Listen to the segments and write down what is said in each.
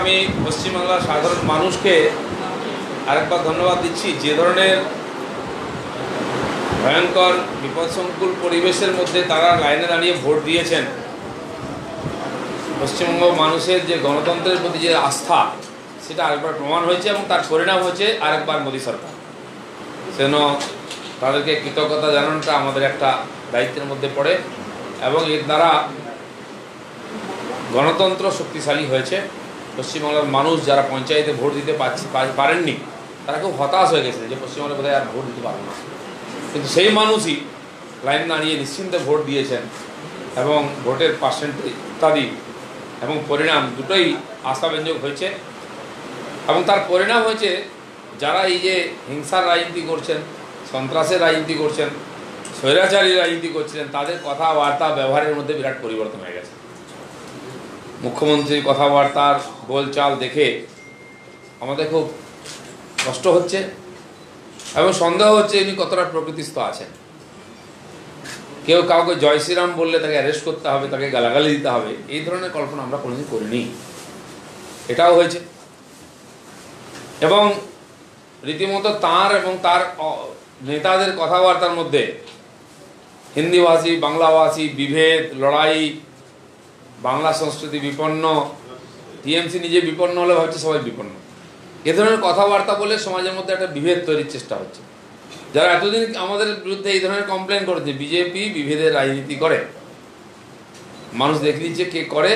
আমি পশ্চিমবাংলার সাধারণ মানুষকে আরেকবার ধন্যবাদ দিচ্ছি। যে ধরনের ভয়ঙ্কর বিপদসংকুল পরিবেশের মধ্যে তারা লাইনে দাঁড়িয়ে ভোট দিয়েছেন, পশ্চিমবঙ্গ মানুষের যে গণতন্ত্রের প্রতি যে আস্থা সেটা আরেকবার প্রমাণ হয়েছে এবং তার পরিণাম হয়েছে আরেকবার মোদী সরকার। সেজন্য তাদেরকে কৃতজ্ঞতা জানানোটা আমাদের একটা দায়িত্বের মধ্যে পড়ে এবং এর দ্বারা গণতন্ত্র শক্তিশালী হয়েছে। পশ্চিমবাংলার মানুষ যারা পঞ্চায়েতে ভোট দিতে পারেননি তারা খুব হতাশ হয়ে গেছে যে পশ্চিমবাংলা কোথায় আর ভোট দিতে পারবে না, কিন্তু সেই মানুষই লাইন দাঁড়িয়ে নিশ্চিন্তে ভোট দিয়েছেন এবং ভোটের পার্সেন্টেজ ইত্যাদি এবং পরিণাম দুটোই আশাব্যঞ্জক হয়েছে। এবং তার পরিণাম হয়েছে যারা এই যে হিংসার রাজনীতি করছেন, সন্ত্রাসের রাজনীতি করছেন, স্বৈরাচারী রাজনীতি করছিলেন, তাদের কথাবার্তা ব্যবহারের মধ্যে বিরাট পরিবর্তন হয়ে গেছে। মুখ্যমন্ত্রীর কথাবার্তার গোলচাল দেখে আমাদের খুব কষ্ট হচ্ছে এবং সন্দেহ হচ্ছে ইনি কতটা প্রকৃতিস্থ আছেন। কেউ কাউকে জয় শ্রীরাম বললে তাকে অ্যারেস্ট করতে হবে, তাকে গালাগালি দিতে হবে, এই ধরনের কল্পনা আমরা কোনোদিন করিনি, এটাও হয়েছে। এবং রীতিমতো তাঁর এবং তার নেতাদের কথাবার্তার মধ্যে হিন্দিভাষী, বাংলাভাষী বিভেদ, লড়াই, বাংলা সংস্কৃতি বিপন্ন, টিএমসি নিজে বিপন্ন হলে ভাবছে সবাই বিপন্ন, এ ধরনের কথাবার্তা বলে সমাজের মধ্যে একটা বিভেদ তৈরির চেষ্টা হচ্ছে। যারা এতদিন আমাদের বিরুদ্ধে এই ধরনের কমপ্লেন করেছে, বিজেপি বিভেদের রাজনীতি করে, মানুষ দেখে নিচ্ছে কে করে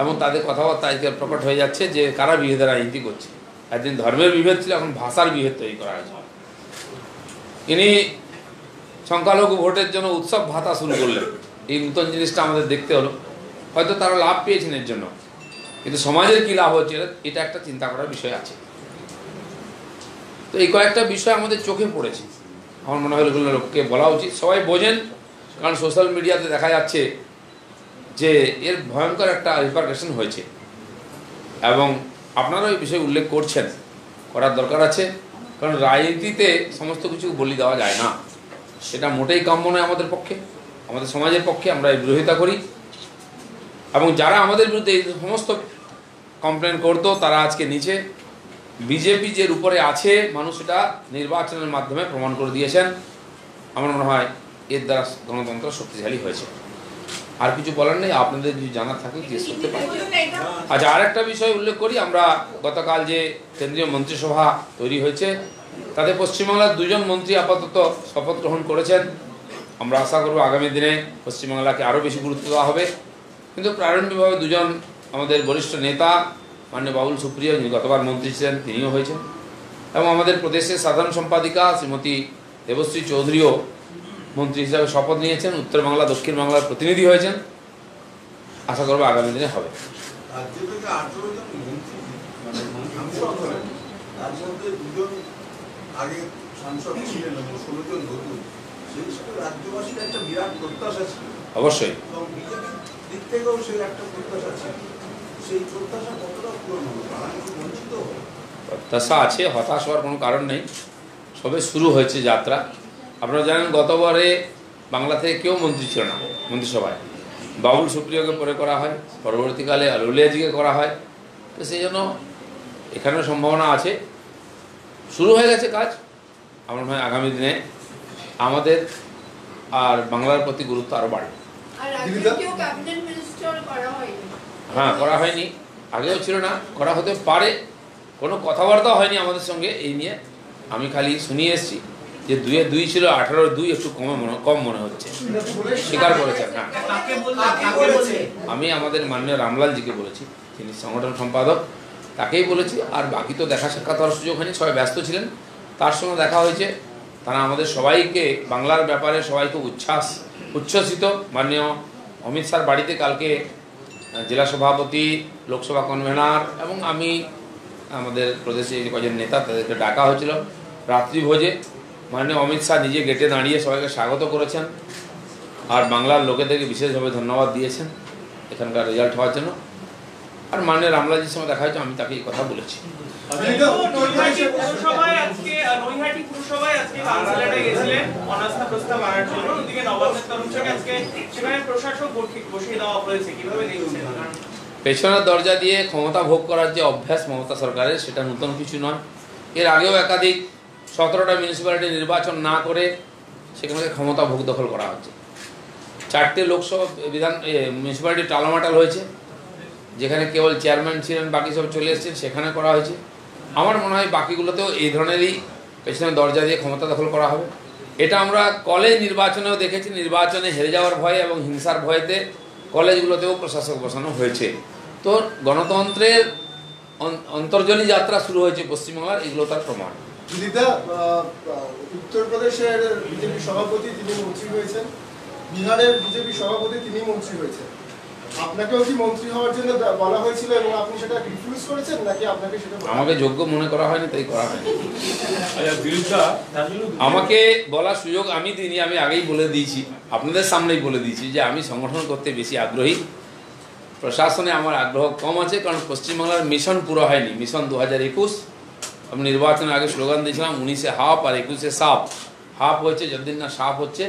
এবং তাদের কথাবার্তা আজকে প্রকট হয়ে যাচ্ছে যে কারা বিভেদের রাজনীতি করছে। একদিন ধর্মের বিভেদ ছিল, এখন ভাষার বিভেদ তৈরি করা হয়েছে। ইনি সংখ্যালঘু ভোটের জন্য উৎসব ভাতা শুরু করলেন, এই নতুন জিনিসটা আমাদের দেখতে হলো। হয়তো তারা লাভ পেয়েছেন এর জন্য, কিন্তু সমাজের কী লাভ হচ্ছে এটা একটা চিন্তা করার বিষয় আছে। তো এই কয়েকটা বিষয় আমাদের চোখে পড়েছে, আমার মনে হয় এগুলো লোককে বলা উচিত, সবাই বোঝেন, কারণ সোশ্যাল মিডিয়াতে দেখা যাচ্ছে যে এর ভয়ঙ্কর একটা রিপারকেশন হয়েছে এবং আপনারাও এই বিষয়ে উল্লেখ করছেন, করার দরকার আছে। কারণ রাজনীতিতে সমস্ত কিছু বলি দেওয়া যায় না, সেটা মোটেই কাম্য নয় আমাদের পক্ষে, আমাদের সমাজের পক্ষে। আমরা এই বিরোধিতা করি এবং যারা আমাদের বিরুদ্ধে এই সমস্ত কমপ্লেন করতো তারা আজকে নিচে। বিজেপি যে উপরে আছে মানুষ এটা নির্বাচনের মাধ্যমে প্রমাণ করে দিয়েছেন। আমার মনে হয় এর দ্বারা গণতন্ত্র শক্তিশালী হয়েছে। আর কিছু বলার নেই, আপনাদের যদি জানা থাকে জিজ্ঞেস করতে পারেন। আচ্ছা, আর একটা বিষয় উল্লেখ করি, আমরা গতকাল যে কেন্দ্রীয় মন্ত্রিসভা তৈরি হয়েছে তাতে পশ্চিমবাংলার দুজন মন্ত্রী আপাতত শপথ গ্রহণ করেছেন। আমরা আশা করব আগামী দিনে পশ্চিমবাংলাকে আরও বেশি গুরুত্ব দেওয়া হবে, কিন্তু প্রারম্ভিকভাবে দুজন আমাদের বরিষ্ঠ নেতা মাননীয় বাবুল সুপ্রিয়, যিনি গতবার মন্ত্রী ছিলেন, তিনিও হয়েছেন এবং আমাদের প্রদেশের সাধারণ সম্পাদিকা শ্রীমতী দেবশ্রী চৌধুরীও মন্ত্রী হিসাবে শপথ নিয়েছেন, উত্তরবাংলা দক্ষিণ বাংলার প্রতিনিধি হয়েছেন। আশা করব আগামী দিনে হবে। অবশ্যই প্রত্যাশা আছে, হতাশ হওয়ার কোনো কারণ নেই, সবে শুরু হয়েছে যাত্রা। আপনারা জানেন গতবারে বাংলা থেকে কেউ মন্ত্রী ছিল না মন্ত্রিসভায়, বাবুল সুপ্রিয়কে পরে করা হয়, পরবর্তীকালে আলুলিয়াজিকে করা হয়, তো সেই জন্য এখানেও সম্ভাবনা আছে। শুরু হয়ে গেছে কাজ, আমার মনে হয় আগামী দিনে আমাদের আর বাংলার প্রতি গুরুত্ব আরও বাড়বে। হ্যাঁ, করা হয়নি, আগেও ছিল না, করা হতে পারে, কোনো কথাবার্তা হয়নি আমাদের সঙ্গে এই নিয়ে। আমি খালি শুনিয়ে এসেছি যে 2-2 ছিল, 18-2 একটু কম মনে হচ্ছে, স্বীকার করেছেন। হ্যাঁ, আমি আমাদের মাননীয় রামলালজিকে বলেছি, তিনি সংগঠন সম্পাদক, তাকেই বলেছি। আর বাকি তো দেখা সাক্ষাৎ হওয়ার সুযোগ হয়নি, সবাই ব্যস্ত ছিলেন, তার সঙ্গে দেখা হয়েছে। তারা আমাদের সবাইকে বাংলার ব্যাপারে সবাইকে উচ্ছ্বসিত। মাননীয় অমিত শাহর বাড়িতে কালকে জেলা সভাপতি, লোকসভা কনভেনার এবং আমি, আমাদের প্রদেশে কয়েকজন নেতা, তাদেরকে ডাকা হয়েছিল রাত্রিভোজে। মাননীয় অমিত শাহ নিজে গেটে দাঁড়িয়ে সবাইকে স্বাগত করেছেন আর বাংলার লোকেদেরকে বিশেষভাবে ধন্যবাদ দিয়েছেন এখানকার রেজাল্ট হওয়ার জন্য। আর মাননীয় রামলালজির সঙ্গে দেখা হয়েছে, আমি তাকে এই কথা বলেছি। পেছনের দরজা দিয়ে ক্ষমতা ভোগ করার যে অভ্যাস মমতা সরকারের সেটা নতুন কিছু নয়। এর আগেও একাধিক 17টা মিউনিসিপ্যালিটি নির্বাচন না করে সেখানে ক্ষমতা ভোগ দখল করা হচ্ছে। 4টে লোকসভা বিধান মিউনিসিপ্যালিটি টালমাটাল হয়েছে, যেখানে কেবল চেয়ারম্যান ছিলেন, বাকি সব চলে এসেছেন, সেখানে করা হয়েছে। আমার মনে হয় বাকিগুলোতেও এই ধরনেরই পেছনের দরজা দিয়ে ক্ষমতা দখল করা হবে। এটা আমরা কলেজ নির্বাচনেও দেখেছি, নির্বাচনে হেরে যাওয়ার ভয়ে এবং হিংসার ভয়েতে কলেজগুলোতেও প্রশাসক বসানো হয়েছে। তো গণতন্ত্রের অন্তর্জনী যাত্রা শুরু হয়েছে পশ্চিমবাংলার, এগুলো তার প্রমাণ। দিদা, উত্তরপ্রদেশের বিজেপি সভাপতি তিনি মন্ত্রী হয়েছেন, বিহারের বিজেপি সভাপতি তিনি মন্ত্রী হয়েছেন। আপনাকেও কি মন্ত্রী হওয়ার জন্য বলা হয়েছিল এবং আপনি সেটা রিফিউজ করেছেন নাকি আপনাকে সেটা আমাকে যোগ্য মনে করা হয়নি তাই করা হয়নি? আমাকে বলার সুযোগ আমি দিইনি, আমি আগেই বলে দিয়েছি, আপনাদের সামনেই বলে দিয়েছি যে আমি সংগঠন করতে বেশি আগ্রহী, প্রশাসনে আমার আগ্রহ কম আছে, কারণ পশ্চিমবাংলার মিশন পুরো হয়নি। মিশন 2021 আমি নির্বাচনের আগে স্লোগান দিয়েছিলাম 19-এ হাফ আর 21-এ সাপ। হাফ হয়েছে, যতদিন না সাপ হচ্ছে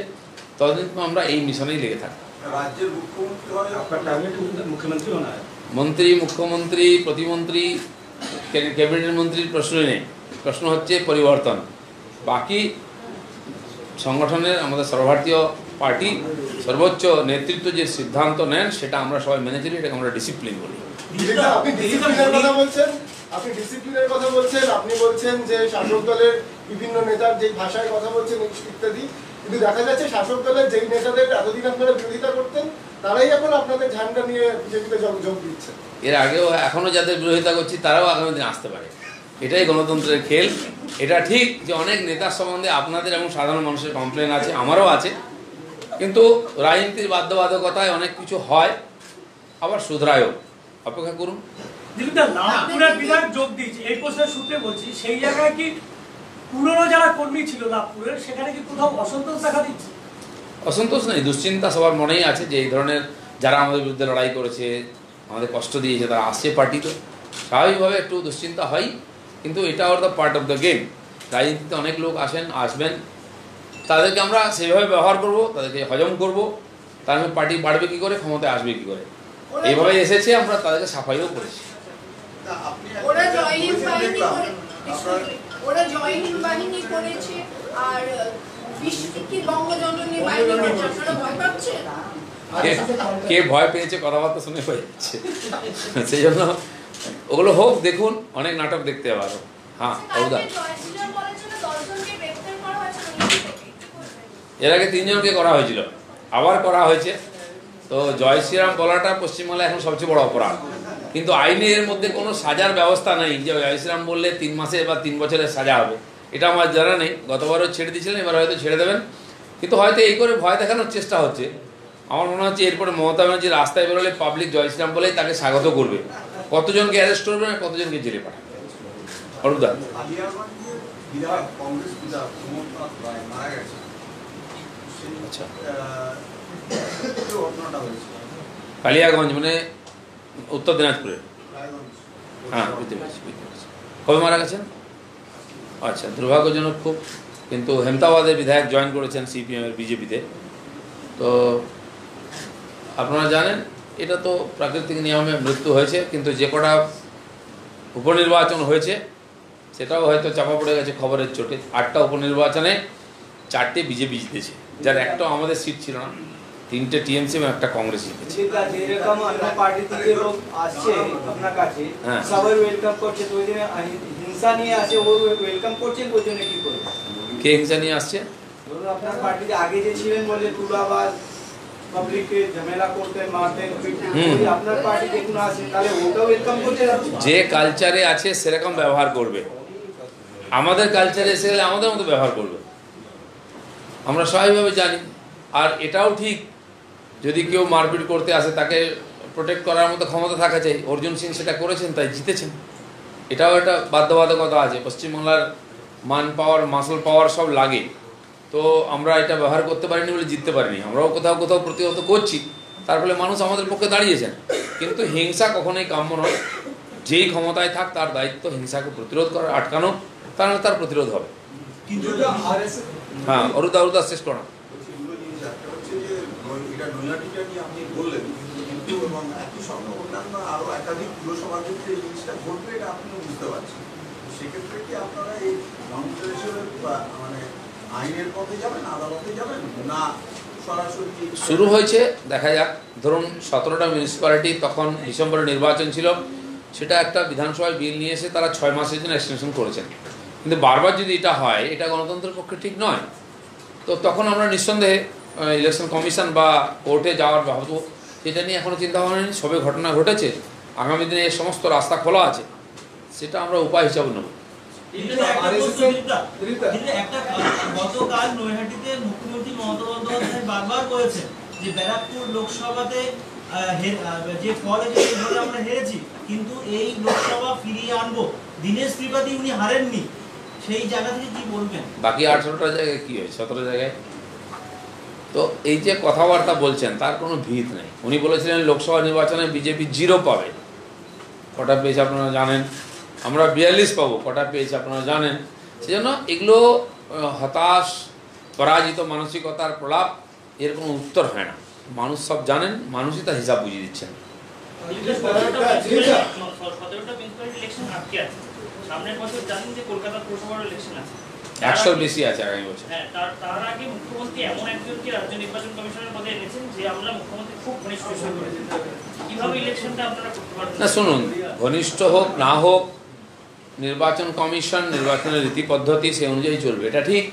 ততদিন আমরা এই মিশনেই লেগে থাকি। রাজ্যের মুখ্যমন্ত্রী মন্ত্রী মুখ্যমন্ত্রী প্রতিমন্ত্রী ক্যাবিনেট মন্ত্রীর প্রশ্ন নেই, প্রশ্ন হচ্ছে পরিবর্তন। বাকি সংগঠনের আমাদের সর্বভারতীয় পার্টি সর্বোচ্চ নেতৃত্ব যে সিদ্ধান্ত নেন সেটা আমরা সবাই মেনে চলি, এটাকে আমরা ডিসিপ্লিন বলি। আপনি ডিসিপ্লিনের কথা বলছেন, আপনি বলছেন যে শাসক দলের বিভিন্ন নেতার যে ভাষায় কথা বলছেন ইত্যাদি, কিন্তু দেখা যাচ্ছে শাসক দলের যেই নেতাদের এতদিন আপনারা বিরোধিতা করতেন তারাই এখন আপনাদের ঝান্ডা নিয়ে বিজেপিতে যোগ দিচ্ছে। এর আগেও এখনও যাদের বিরোধিতা করছি তারাও আগামী দিন আসতে পারে, এটাই গণতন্ত্রের খেল। এটা ঠিক যে অনেক নেতার সম্বন্ধে আপনাদের এবং সাধারণ মানুষের কমপ্লেন আছে, আমারও আছে, কিন্তু রাজনীতির বাধ্যবাধকতায় অনেক কিছু হয়, আবার শুধরায়ও। অপেক্ষা করুন। অসন্তোষ নেই, দুশ্চিন্তা সবার মনেই আছে যে এই ধরনের যারা আমাদের বিরুদ্ধে লড়াই করেছে, আমাদের কষ্ট দিয়েছে, তারা আসছে পার্টিতে, স্বাভাবিকভাবে একটু দুশ্চিন্তা হয়, কিন্তু এটা ওর the part of the game. রাজনীতিতে অনেক লোক আসেন, আসবেন, তাদেরকে আমরা সেভাবে ব্যবহার করব, তাদেরকে হজম করব। তার মধ্যে পার্টি বাড়বে কী করে, ক্ষমতায় আসবে কী করে? এইভাবে এসেছে, আমরা তাদেরকে সাফাইও করেছি। কে ভয় পেয়েছে কথাবার্তা শুনে হয়ে যাচ্ছে, সেই জন্য ওগুলো হোক, দেখুন অনেক নাটক দেখতে পারো। হ্যাঁ, এর আগে 3 জনকে করা হয়েছিল, আবার করা হয়েছে। তো জয় শ্রীরাম বলাটা পশ্চিমবাংলায় এখন সবচেয়ে বড় অপরাধ, কিন্তু আইনে এর মধ্যে কোনো সাজার ব্যবস্থা নেই যে জয় শ্রীরাম বললে 3 মাসের বা 3 বছরের সাজা হবে, এটা আমার জানা নেই। গতবারও ছেড়ে দিয়েছিলেন, এবার হয়তো ছেড়ে দেবেন, কিন্তু হয়তো এই করে ভয় দেখানোর চেষ্টা হচ্ছে। আমার মনে হচ্ছে এরপরে মমতা ব্যানার্জি রাস্তায় বেরোলে পাবলিক জয় শ্রীরাম বলেই তাকে স্বাগত করবে। কতজনকে অ্যারেস্ট করবে না কতজনকে জেলে পাঠাবে? অরূপদা, আচ্ছা কালিয়াগঞ্জ মানে উত্তর দিনাজপুরে, হ্যাঁ বুঝতে পেরেছি। কবে মারা গেছেন? আচ্ছা, দুর্ভাগ্যজনক খুব, কিন্তু হেমতাবাদের বিধায়ক জয়েন করেছেন সিপিএমের বিজেপিতে। তো আপনারা জানেন এটা তো প্রাকৃতিক নিয়মে মৃত্যু হয়েছে, কিন্তু যে কটা উপনির্বাচন হয়েছে সেটাও হয়তো চাপা পড়ে গেছে খবরের চোটে। 8টা উপনির্বাচনে 4টে বিজেপি জিতেছে, যার একটা আমাদের সিট ছিল না, 3টে টিএমসি এবং একটা কংগ্রেস জিতেছে। কে হিংসা নিয়ে আসছে? যে কালচারে আছে সেরকম ব্যবহার করবে, আমাদের কালচারে এসে গেলে আমাদের মতো ব্যবহার করবে, আমরা স্বাভাবিকভাবে জানি। আর এটাও ঠিক যদি কেউ মারপিট করতে আসে তাকে প্রোটেক্ট করার মতো ক্ষমতা থাকা চাই। অর্জুন সিং সেটা করেছেন, তাই জিতেছেন, এটাও একটা বাধ্যবাধকতা আছে। পশ্চিমবাংলার মান পাওয়ার, মাসল পাওয়ার সব লাগে, তো আমরা এটা ব্যবহার করতে পারিনি বলে জিততে পারিনি। আমরাও কোথাও কোথাও প্রতিহত করছি, তার ফলে মানুষ আমাদের পক্ষে দাঁড়িয়েছেন। কিন্তু হিংসা কখনোই কাম্য নয়, যেই ক্ষমতায় থাক তার দায়িত্ব হিংসাকে প্রতিরোধ করা, আটকানো, তাহলে তার প্রতিরোধ হবে। হ্যাঁ অরুদা, অরুদা শেষ করো। কিন্তু এবং একই সঙ্গে অন্যান্য আরও একাধিক পুরসভার ক্ষেত্রে এই জিনিসটা ঘটবে, এটা আপনি বুঝতে পারছেন। সেক্ষেত্রে কি আপনারা এই কাউন্সিলের বা মানে আইনের পথে যাবেন, আদালতে যাবেন, না সরাসরি? শুরু হয়েছে, দেখা যাক। ধরুন 17টা মিউনিসিপ্যালিটি তখন ডিসেম্বরে নির্বাচন ছিল, সেটা একটা বিধানসভায় বিল নিয়ে এসে তারা 6 মাসের জন্য এক্সটেনশন করেছেন। কিন্তু বারবার যদি এটা হয়, এটা গণতন্ত্রের পক্ষে ঠিক নয়। তো তখন আমরা নিঃসন্দেহে ইলেকশন কমিশন বা কোর্টে যাওয়ার ভাবব, সেটা নিয়ে এখনও চিন্তাভাবনা নেই। সবে ঘটনা ঘটেছে, আগামী দিনে এর সমস্ত রাস্তা খোলা আছে, সেটা আমরা উপায় হিসাবে নেব। গতকাল নৈহাটিতে মুখ্যমন্ত্রী মমতা বন্দ্যোপাধ্যায় বারবার বলেছেন যে ব্যারাকপুর লোকসভাতে যে ফল আমরা হেরেছি, কিন্তু এই লোকসভা ফিরিয়ে আনবো। দীনেশ ত্রিপাঠী উনি হারেননি, সেই জায়গা থেকে কি বলবেন? বাকি 18টা জায়গায় কি হয়, 17 জায়গায়? তো এই যে কথাবার্তা বলছেন, তার কোনো ভিত নেই। উনি বলেছিলেন লোকসভা নির্বাচনে বিজেপি 0 পাবে, কটা পেয়েছে আপনারা জানেন। আমরা 42 পাবো, কটা পেয়েছে আপনারা জানেন। সেজন্য এগুলো হতাশ পরাজিত মানসিকতার প্রলাপ, এর কোনো উত্তর হয় না। মানুষ সব জানেন, মানুষই তার হিসাব বুঝিয়ে দিচ্ছেন। শুনুন, ঘনিষ্ঠ হোক না হোক, নির্বাচন কমিশন নির্বাচনের রীতি পদ্ধতি সেই অনুযায়ী চলবে, এটা ঠিক।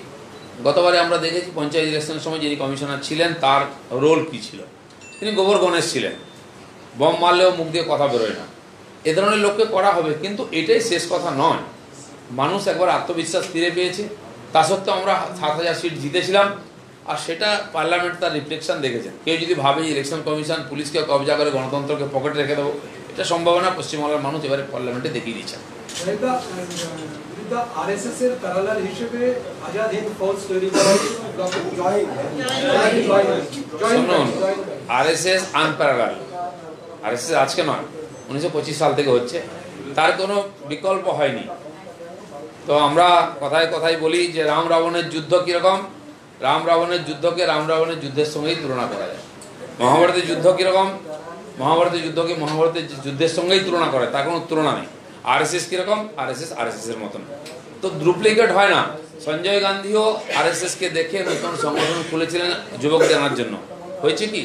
গতবারে আমরা দেখেছি পঞ্চায়েত ইলেকশনের সময় যিনি কমিশনার ছিলেন, তার রোল কী ছিল? তিনি গোবর গণেশ ছিলেন, বম মারলেও মুখ দিয়ে কথা বেরোয় না। এ ধরনের লোককে করা হবে, কিন্তু এটাই শেষ কথা নয়। মানুষ একবার আত্মবিশ্বাস ফিরে পেয়েছে, তা সত্ত্বেও আমরা 7000 সিট জিতেছিলাম, আর সেটা পার্লামেন্ট তার রিফ্লেকশন দেখেছেন। কেউ যদি ভাবে ইলেকশন কমিশন পুলিশকে কবজা করে গণতন্ত্রকে পকেটে রেখে দেবো, এটা সম্ভাবনা পশ্চিমবাংলার মানুষ এবারে পার্লামেন্টে দেখিয়ে দিয়েছেন। শুনুন, RSS আনপ্যারালাল, RSS আজকে নয়, 1925 সাল থেকে হচ্ছে, তার কোনো বিকল্প হয়নি। তো আমরা কথায় কথায় বলি যে রাম রাবণের যুদ্ধ কীরকম, রাম রাবণের যুদ্ধকে রাম রাবণের যুদ্ধের সঙ্গেই তুলনা করা যায়। মহাভারতের যুদ্ধ কীরকম, মহাভারতের যুদ্ধকে মহাভারতের যুদ্ধের সঙ্গেই তুলনা করে, তার কোনো তুলনা নেই। RSS কীরকম, RSS-এর মতন। তো ডুপ্লিকেট হয় না। সঞ্জয় গান্ধীও RSSকে দেখে নতুন সংগঠন খুলেছিলেন যুবকদের আনার জন্য, হয়েছে কি?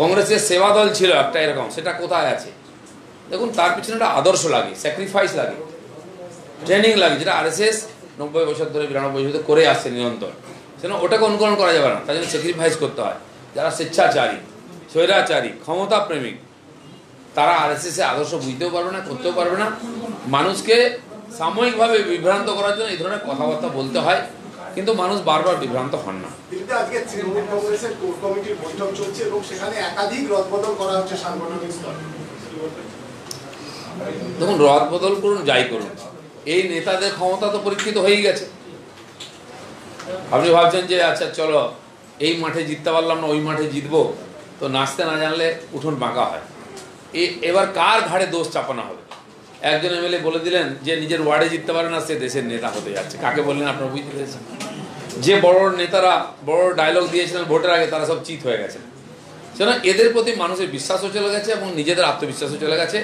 কংগ্রেসের সেবা দল ছিল একটা এরকম, সেটা কোথায় আছে? দেখুন, তার পিছনে একটা আদর্শ লাগে, স্যাক্রিফাইস লাগে, ট্রেনিং লাগে, যেটা RSS 90 বছর ধরে 92 বছর ধরে করে আসছে নিরন্তর। সেজন্য ওটাকে অনুকরণ করা যাবে না, তার জন্য স্যাক্রিফাইস করতে হয়। যারা স্বেচ্ছাচারী, স্বৈরাচারী, ক্ষমতা প্রেমিক, তারা RSS-এ আদর্শ বুঝতেও পারবে না, করতেও পারবে না। মানুষকে সাময়িকভাবে বিভ্রান্ত করার জন্য এই ধরনের কথাবার্তা বলতে হয়, কিন্তু মানুষ বারবার বিভ্রান্ত হন না। আজকে তৃণমূল কংগ্রেসের কোর কমিটির বৈঠক চলছে এবং সেখানে একাধিক রদবদল করা হচ্ছে সাংগঠনিক স্তরে। দেখুন, রদবদল করুন, যাই করুন, এই নেতাদের ক্ষমতা তো পরীক্ষিত হয়েই গেছে। আপনি ভাবছেন যে আচ্ছা চলো এই মাঠে জিততে পারলাম না, ওই মাঠে জিতবো, তো নাচতে না জানলে উঠোন বাঁকা হয়। এবার কার ঘাড়ে দোষ চাপানো হবে? একজন MLA বলে দিলেন যে নিজের ওয়ার্ডে জিততে পারে না, সে দেশের নেতা হতে যাচ্ছে। কাকে বললেন আপনারা বুঝতে পেরেছেন? যে বড় নেতারা বড় ডায়লগ দিয়েছিলেন ভোটের আগে, তারা সব চিত হয়ে গেছেন। সেজন্য এদের প্রতি মানুষের বিশ্বাসও চলে গেছে এবং নিজেদের আত্মবিশ্বাসও চলে গেছে।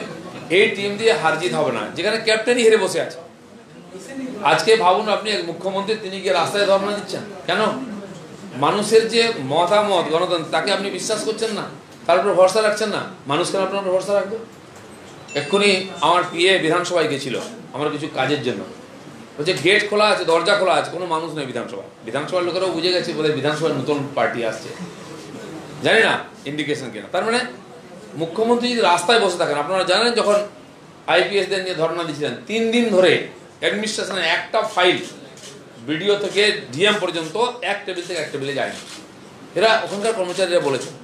এই টিম দিয়ে হার জিত হবে না, যেখানে ক্যাপ্টেনই হেরে বসে আছে। আজকে ভাবুন, আপনি এক মুখ্যমন্ত্রী, তিনি গিয়ে রাস্তায় ধর্ণা দিচ্ছেন কেন? মানুষের যে মতামত গণতন্ত্র, তাকে আপনি বিশ্বাস করছেন না, তার উপর ভরসা রাখছেন না। মানুষ কেন আপনার উপর ভরসা রাখবে? এক্ষুনি আমার PA বিধানসভায় গেছিল আমার কিছু কাজের জন্য, বলছে গেট খোলা আছে, দরজা খোলা আছে, কোনো মানুষ নেই বিধানসভা। বিধানসভার লোকেরাও বুঝে গেছে বলে বিধানসভায় নতুন পার্টি আসছে, জানি না ইন্ডিকেশন কিনা। তার মানে মুখ্যমন্ত্রী যদি রাস্তায় বসে থাকেন, আপনারা জানেন যখন IPS-দের নিয়ে ধর্ণা দিয়েছিলেন, 3 দিন ধরে অ্যাডমিনিস্ট্রেশনে একটা ফাইল BDO থেকে DM পর্যন্ত এক টেবিল থেকে এক টেবিলে যায়নি, এরা ওখানকার কর্মচারীরা বলেছেন।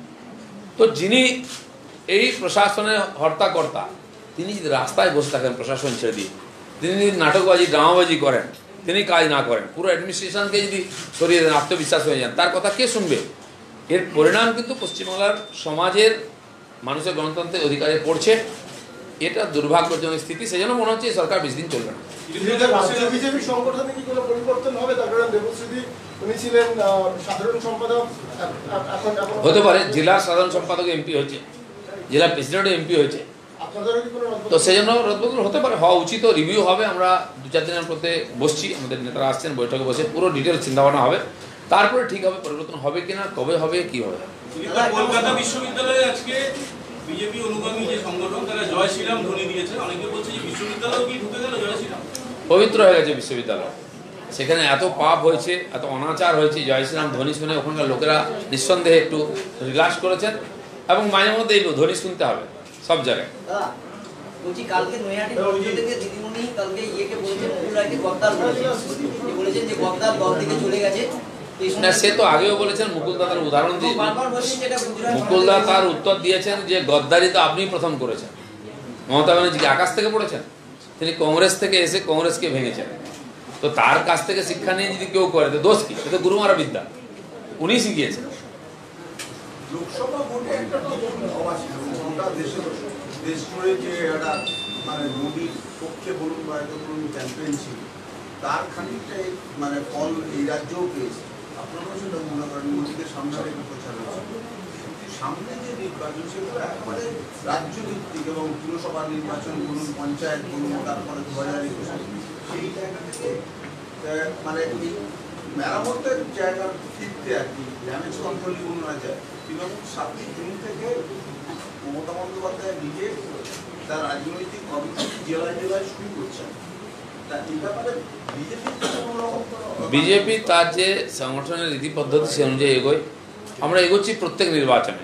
তো যিনি এই প্রশাসনের হর্তাকর্তা, তিনি যদি রাস্তায় বসে থাকেন প্রশাসন ছেড়ে দিয়ে, তিনি যদি নাটকবাজি ড্রামাবাজি করেন, তিনি কাজ না করেন, পুরো অ্যাডমিনিস্ট্রেশনকে যদি সরিয়ে দেন, আত্মবিশ্বাস হয়ে যান, তার কথা কে শুনবে? এর পরিণাম কিন্তু পশ্চিমবাংলার সমাজের মানুষের গণতন্ত্রের অধিকারে পড়ছে। এটা দুর্ভাগ্যজনক স্থিতি। সেই জন্য মনে হচ্ছে এই সরকার 20 দিন চলবে না। বিজেপি সংগঠনে কি কোনো পরিবর্তন হবে? তারপরে দেবশ্রী উনি ছিলেন সাধারণ সম্পাদক, হতে পারে জেলার সাধারণ সম্পাদক, MP হচ্ছে। জেলা প্রেসিডেন্ট এমপি হয়েছে তো সেজন্য রদবদল হতে পারে, হওয়া উচিত। রিভিউ হবে, আমরা দু চার দিনের মধ্যে বসছি, আমাদের নেতারা আসছেন, বৈঠকে বসে পুরো ডিটেল চিন্তাভাবনা হবে, তারপরে ঠিক হবে পরিবর্তন হবে কিনা, কবে হবে, কি হবে। কলকাতা বিশ্ববিদ্যালয়ে আজকে বিজেপি অনুগামী যে সংগঠন তারা জয় শ্রীরাম ধ্বনি দিয়েছে, অনেকে বলছে যে বিশ্ববিদ্যালয় কি ঢুকে গেল জয় শ্রীরাম, পবিত্র হয়ে গেছে বিশ্ববিদ্যালয়। সেখানে এত পাপ হয়েছে, এত অনাচার হয়েছে, জয় শ্রীরাম ধ্বনি শুনে ওখানকার লোকেরা নিঃসন্দেহে একটু রিল্যাক্স করেছেন, এবং মাঝে মধ্যে এই ধ্বনি শুনতে হবে সব জায়গায়। সে তো আগেও বলেছেন, মুকুলদা তার উদাহরণ দিয়ে, মুকুলদা তার উত্তর দিয়েছেন যে গদ্দারি তো আপনি প্রথম করেছেন, মমতা ব্যানার্জিকে আকাশ থেকে পড়েছেন, তিনি কংগ্রেস থেকে এসে কংগ্রেসকে ভেঙেছেন। তো তার কাছ থেকে শিক্ষা নিয়ে যদি কেউ করে তো দোষ কি, এটা গুরুমারা বিদ্যা, উনি শিখিয়েছেন। লোকসভা ভোটে একটা তো হওয়া ছিল, গোটা দেশ জুড়ে যে একটা মানে মোদির পক্ষে বলুন বা একটা বলুন ক্যাম্পেইন ছিল, তার খানিকটাই মানে ফল এই রাজ্যেও পেয়েছে। আপনারা সেটা মনে করেন মোদিকে সামনে রেখে প্রচার হয়েছে, সামনে যে নির্বাচন সেগুলো একবারে রাজ্যভিত্তিক, এবং পুরসভা নির্বাচন বলুন, পঞ্চায়েত বলুন, তারপরে 2021 সেই জায়গা থেকে মানে মেরামতের জায়গা ফিরতে আর কি, ড্যামেজ কন্ট্রোলই বলুন না যায়। এবং 7 জুন থেকে মমতা বন্দ্যোপাধ্যায় নিজে তার রাজনৈতিক কমিটি জেলায় জেলায় শুরু করছেন। বিজেপি তার যে সংগঠনের রীতি পদ্ধতি সে অনুযায়ী এগোয়, আমরা এগোচ্ছি প্রত্যেক নির্বাচনে।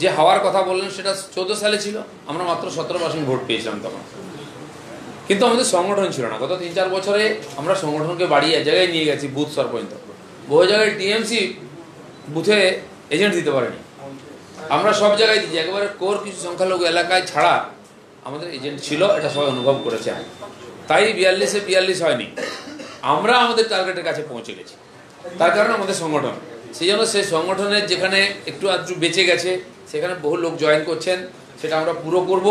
যে হওয়ার কথা বললেন সেটা 2014 সালে ছিল, আমরা মাত্র 17% ভোট পেয়েছিলাম তখন, কিন্তু আমাদের সংগঠন ছিল না। গত 3-4 বছরে আমরা সংগঠনকে বাড়িয়ে এক জায়গায় নিয়ে গেছি, বুথ স্তর পর্যন্ত। বহু জায়গায় টিএমসি বুথে এজেন্ট দিতে পারেনি, আমরা সব জায়গায় দিচ্ছি, একেবারে কোর কিছু সংখ্যালঘু এলাকায় ছাড়া আমাদের এজেন্ট ছিল, এটা সবাই অনুভব করেছে। তাই 42-42 হয়নি, আমরা আমাদের টার্গেটের কাছে পৌঁছে গেছি, তার কারণে আমাদের সংগঠন। সেই জন্য সেই সংগঠনের যেখানে একটু আধটু বেঁচে গেছে সেখানে বহু লোক জয়েন করছেন, সেটা আমরা পুরো করব।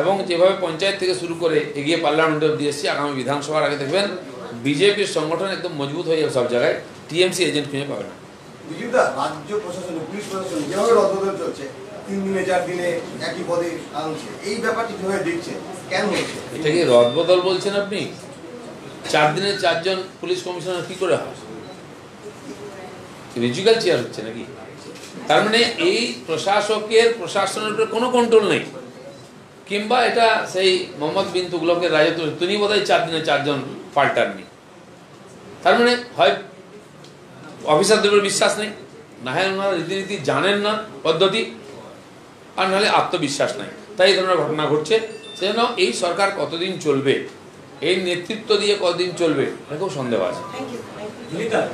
এবং যেভাবে পঞ্চায়েত থেকে শুরু করে এগিয়ে পার্লামেন্ট অব্দি এসেছি, আগামী বিধানসভার আগে দেখবেন বিজেপির সংগঠন একদম মজবুত হয়ে যাবে সব জায়গায়, টিএমসি এজেন্ট খুঁজে পাবে না। রাজ্য প্রশাসন, পুলিশ প্রশাসন যেভাবে রদবদল চলছে, 3 দিনে 4 দিনে একই পদে আনছে, এই ব্যাপারটি কিভাবে দেখছেন, কেন হচ্ছে? এটা কি রদবদল বলছেন আপনি? 4 দিনে 4 জন পুলিশ কমিশনার কি করে হয়? রিজিক্যাল চেয়ার হচ্ছে নাকি? তার মানে এই প্রশাসকের, প্রশাসনের উপরে কোনো কন্ট্রোল নেই। কিংবা এটা সেই মোহাম্মদ বিন তুগলকের রাজত্ব, তিনি বোধহয় 4 দিনে 4 জন পাল্টাননি। তার মানে হয় অফিসারদের উপরে বিশ্বাস নেই, না হয় ওনারা রীতিনীতি জানেন না, পদ্ধতি, আর নাহলে আত্মবিশ্বাস নাই, তাই এই ধরনের ঘটনা ঘটছে। সেজন্য এই সরকার কতদিন চলবে, এই নেতৃত্ব দিয়ে কতদিন চলবে, এটা খুব সন্দেহ আছে।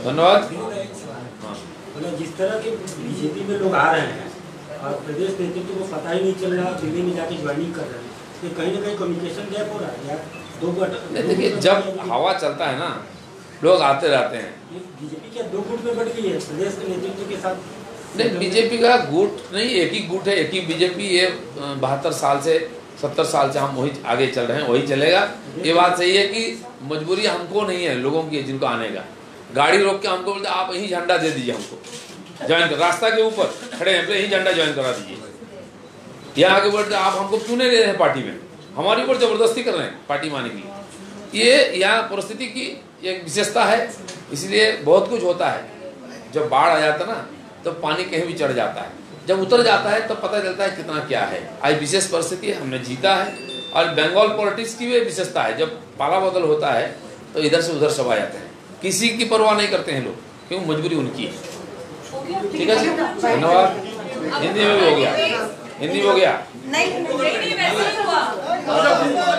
ধন্যবাদ। जिस तरह के बीजेपी में लोग आ रहे हैं और प्रदेश नेतृत्व को पता ही नहीं चल रहा, दिल्ली में जाके ज्वाइनिंग कर रहे हैं, तो कहीं ना कहीं कम्युनिकेशन गैप हो रहा है यार। देखिए, जब हवा चलता है ना, लोग आते रहते हैं। बीजेपी क्या 2 गुट में बढ़ गई है प्रदेश के नेतृत्व के साथ? नहीं, बीजेपी का गुट नहीं, एक ही गुट है, एक ही बीजेपी। ये 72 साल से 70 साल से हम वही आगे चल रहे हैं, वही चलेगा। ये बात सही है कि मजबूरी हमको नहीं है, लोगों की जिनको आने का। गाड़ी रोक के हमको बोलते आप यही झंडा दे दीजिए, हमको ज्वाइन कर, रास्ता के ऊपर खड़े हैं यही झंडा ज्वाइन करा दीजिए। यहाँ आगे बोलते आप हमको क्यों नहीं ले रहे हैं पार्टी में, हमारे ऊपर जबरदस्ती कर रहे हैं पार्टी माने के लिए। ये यहाँ परिस्थिति की एक विशेषता है, इसलिए बहुत कुछ होता है। जब बाढ़ आ जाता ना तो पानी कहीं भी चढ़ जाता है, जब उतर जाता है तब तो पता चलता है कितना क्या है। आज विशेष परिस्थिति है, हमने जीता है। और बंगाल पॉलिटिक्स की भी विशेषता है, जब पाला बदल होता है तो इधर से उधर सब आ जाते हैं, किसी की परवाह नहीं करते हैं लोग, क्योंकि मजबूरी उनकी है। ठीक है, धन्यवाद। हिंदी में भी हो गया, हिंदी में हो गया।